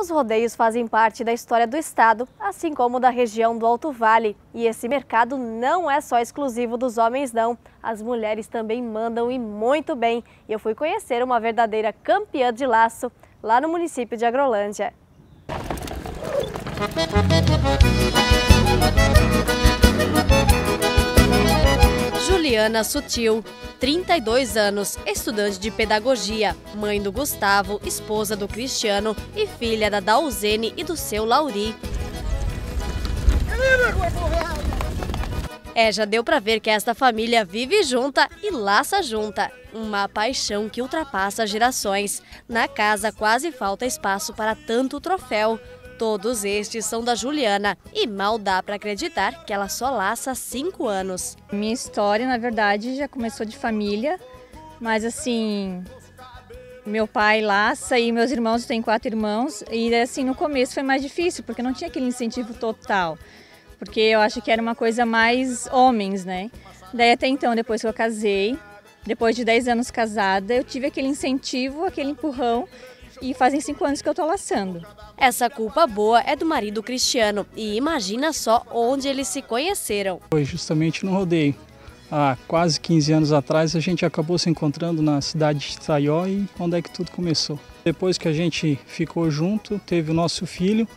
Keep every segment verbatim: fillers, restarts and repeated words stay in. Os rodeios fazem parte da história do estado, assim como da região do Alto Vale. E esse mercado não é só exclusivo dos homens, não. As mulheres também mandam e muito bem. E eu fui conhecer uma verdadeira campeã de laço, lá no município de Agrolândia. Juliana Sutil, trinta e dois anos, estudante de pedagogia, mãe do Gustavo, esposa do Cristiano e filha da Dalzene e do seu Lauri. É, já deu pra ver que esta família vive junta e laça junta. Uma paixão que ultrapassa gerações. Na casa quase falta espaço para tanto troféu. Todos estes são da Juliana e mal dá para acreditar que ela só laça há cinco anos. Minha história, na verdade, já começou de família, mas assim, meu pai laça e meus irmãos, eu tenho quatro irmãos, e assim, no começo foi mais difícil, porque não tinha aquele incentivo total, porque eu acho que era uma coisa mais homens, né? Daí até então, depois que eu casei, depois de dez anos casada, eu tive aquele incentivo, aquele empurrão, e fazem cinco anos que eu tô laçando. Essa culpa boa é do marido Cristiano e imagina só onde eles se conheceram. Foi justamente no rodeio. Há quase quinze anos atrás a gente acabou se encontrando na cidade de Itaió e onde é que tudo começou. Depois que a gente ficou junto, teve o nosso filho,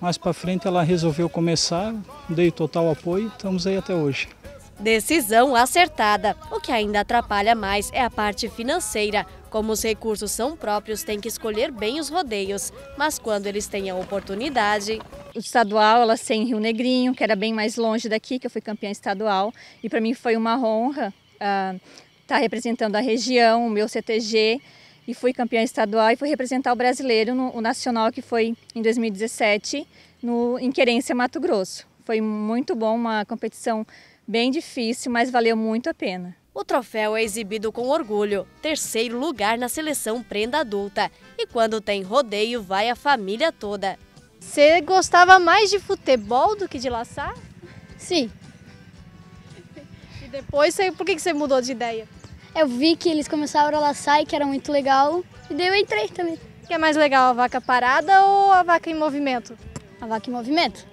mais pra frente ela resolveu começar, dei total apoio e estamos aí até hoje. Decisão acertada. O que ainda atrapalha mais é a parte financeira. Como os recursos são próprios, tem que escolher bem os rodeios. Mas quando eles têm a oportunidade... O estadual, ela foi em Rio Negrinho, que era bem mais longe daqui, que eu fui campeã estadual. E para mim foi uma honra estar ah, tá representando a região, o meu C T G. E fui campeã estadual e fui representar o brasileiro, no, o nacional, que foi em dois mil e dezessete, no, em Querência, Mato Grosso. Foi muito bom, uma competição bem difícil, mas valeu muito a pena. O troféu é exibido com orgulho, terceiro lugar na seleção prenda adulta. E quando tem rodeio, vai a família toda. Você gostava mais de futebol do que de laçar? Sim. E depois, por que você mudou de ideia? Eu vi que eles começaram a laçar e que era muito legal, e daí eu entrei também. O que é mais legal, a vaca parada ou a vaca em movimento? A vaca em movimento.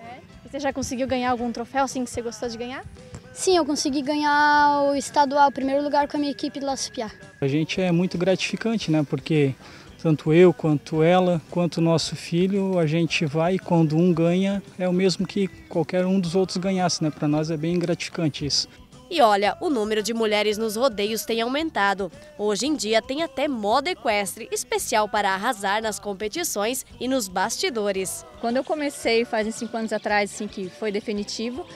É? E você já conseguiu ganhar algum troféu assim que você gostou de ganhar? Sim, eu consegui ganhar o estadual, o primeiro lugar com a minha equipe de La Supia. A gente é muito gratificante, né? Porque tanto eu, quanto ela, quanto o nosso filho, a gente vai e quando um ganha, é o mesmo que qualquer um dos outros ganhasse, né? Para nós é bem gratificante isso. E olha, o número de mulheres nos rodeios tem aumentado. Hoje em dia tem até moda equestre, especial para arrasar nas competições e nos bastidores. Quando eu comecei, faz cinco anos atrás, assim, que foi definitivo,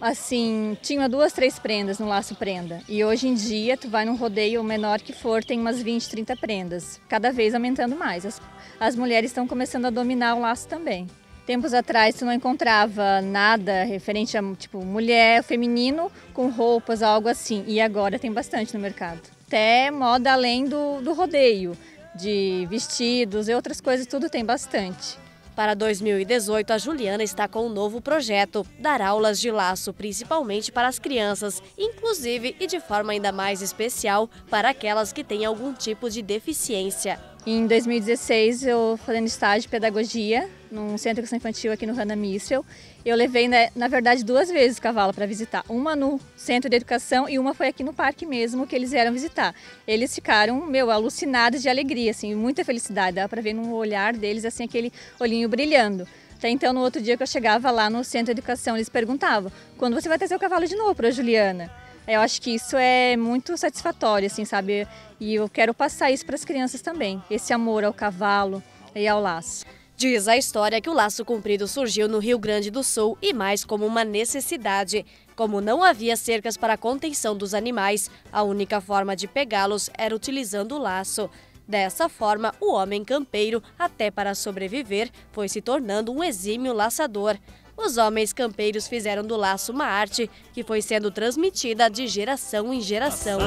assim, tinha duas, três prendas no laço prenda. E hoje em dia, tu vai num rodeio, o menor que for, tem umas vinte, trinta prendas. Cada vez aumentando mais. As, as mulheres estão começando a dominar o laço também. Tempos atrás, tu não encontrava nada referente a, tipo, mulher, feminino, com roupas, algo assim. E agora tem bastante no mercado. Até moda além do, do rodeio, de vestidos e outras coisas, tudo tem bastante. Para dois mil e dezoito, a Juliana está com um novo projeto, dar aulas de laço, principalmente para as crianças, inclusive e de forma ainda mais especial para aquelas que têm algum tipo de deficiência. Em dois mil e dezesseis, eu fazendo estágio de pedagogia num centro de educação infantil aqui no Hanna-Mistel, eu levei, na verdade, duas vezes o cavalo para visitar. Uma no centro de educação e uma foi aqui no parque mesmo que eles vieram visitar. Eles ficaram, meu, alucinados de alegria, assim, muita felicidade. Dá para ver no olhar deles, assim, aquele olhinho brilhando. Até então, no outro dia que eu chegava lá no centro de educação, eles perguntavam, quando você vai trazer o cavalo de novo para a Juliana? Eu acho que isso é muito satisfatório, assim, sabe? E eu quero passar isso para as crianças também, esse amor ao cavalo e ao laço. Diz a história que o laço comprido surgiu no Rio Grande do Sul e mais como uma necessidade. Como não havia cercas para a contenção dos animais, a única forma de pegá-los era utilizando o laço. Dessa forma, o homem campeiro, até para sobreviver, foi se tornando um exímio laçador. Os homens campeiros fizeram do laço uma arte que foi sendo transmitida de geração em geração.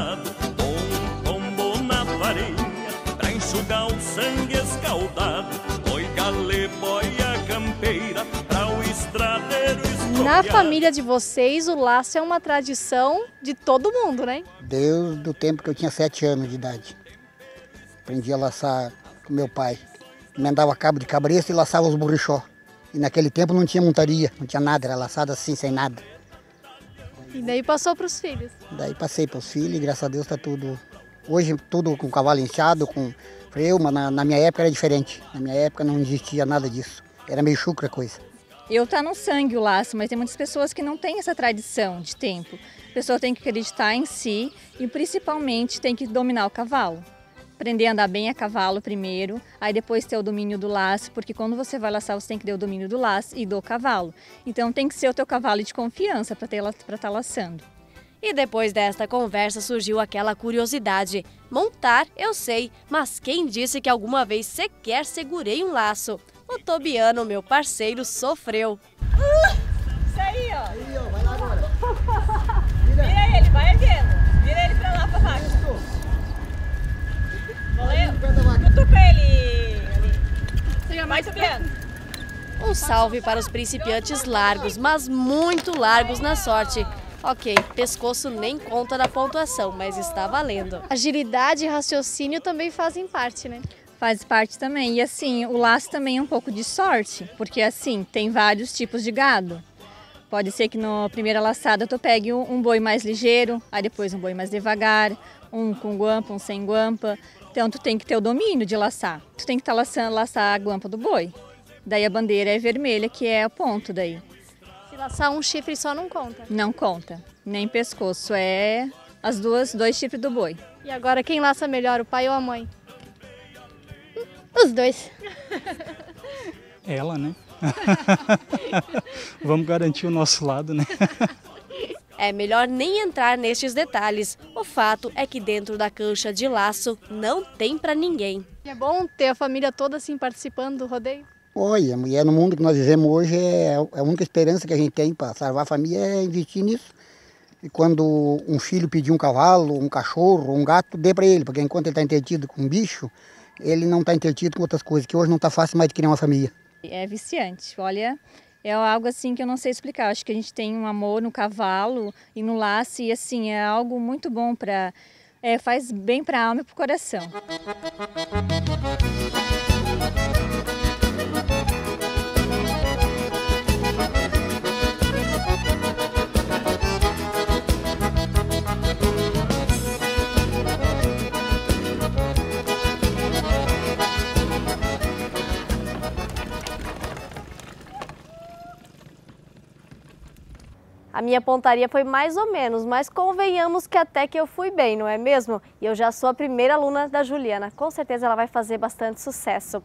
Na família de vocês, o laço é uma tradição de todo mundo, né? Desde o tempo que eu tinha sete anos de idade. Aprendi a laçar com meu pai. emendava cabo de cabresto e laçava os borrichó. E naquele tempo não tinha montaria, não tinha nada, era laçada assim, sem nada. E daí passou para os filhos? Daí passei para os filhos e graças a Deus está tudo... Hoje tudo com cavalo inchado, com freio, mas na, na minha época era diferente. Na minha época não existia nada disso, era meio chucra a coisa. Eu tá no sangue o laço, mas tem muitas pessoas que não têm essa tradição de tempo. A pessoa tem que acreditar em si e principalmente tem que dominar o cavalo. Aprender a andar bem a cavalo primeiro, aí depois ter o domínio do laço, porque quando você vai laçar você tem que ter o domínio do laço e do cavalo. Então tem que ser o teu cavalo de confiança para estar tá laçando. E depois desta conversa surgiu aquela curiosidade. Montar, eu sei, mas quem disse que alguma vez sequer segurei um laço? O Tobiano, meu parceiro, sofreu. Uh, isso aí, ó. Aí, ó, vai lá agora. Vira. Vira ele, vai erguendo. Vira ele pra lá, pra vaca. Valeu. Cutuca ele. Você já vai, Tobiano. Um salve para os principiantes largos, mas muito largos na sorte. Ok, pescoço nem conta da pontuação, mas está valendo. Agilidade e raciocínio também fazem parte, né? Faz parte também. E assim, o laço também é um pouco de sorte, porque assim, tem vários tipos de gado. Pode ser que na primeira laçada tu pegue um boi mais ligeiro, aí depois um boi mais devagar, um com guampa, um sem guampa. Então tu tem que ter o domínio de laçar. Tu tem que estar laçando, laçar a guampa do boi. Daí a bandeira é vermelha, que é o ponto daí. Laçar um chifre só não conta? Não conta, nem pescoço, é as duas, dois chifres do boi. E agora quem laça melhor, o pai ou a mãe? Os dois. Ela, né? Vamos garantir o nosso lado, né? É melhor nem entrar nestes detalhes. O fato é que dentro da cancha de laço não tem pra ninguém. E é bom ter a família toda assim participando do rodeio? Olha, a mulher no mundo que nós vivemos hoje é a única esperança que a gente tem para salvar a família é investir nisso. E quando um filho pedir um cavalo, um cachorro, um gato, dê para ele, porque enquanto ele está entretido com um bicho, ele não está entretido com outras coisas, que hoje não está fácil mais de criar uma família. É viciante, olha, é algo assim que eu não sei explicar. Acho que a gente tem um amor no cavalo e no laço e assim, é algo muito bom para... É, faz bem para a alma e para o coração. A minha pontaria foi mais ou menos, mas convenhamos que até que eu fui bem, não é mesmo? E eu já sou a primeira aluna da Juliana, com certeza ela vai fazer bastante sucesso.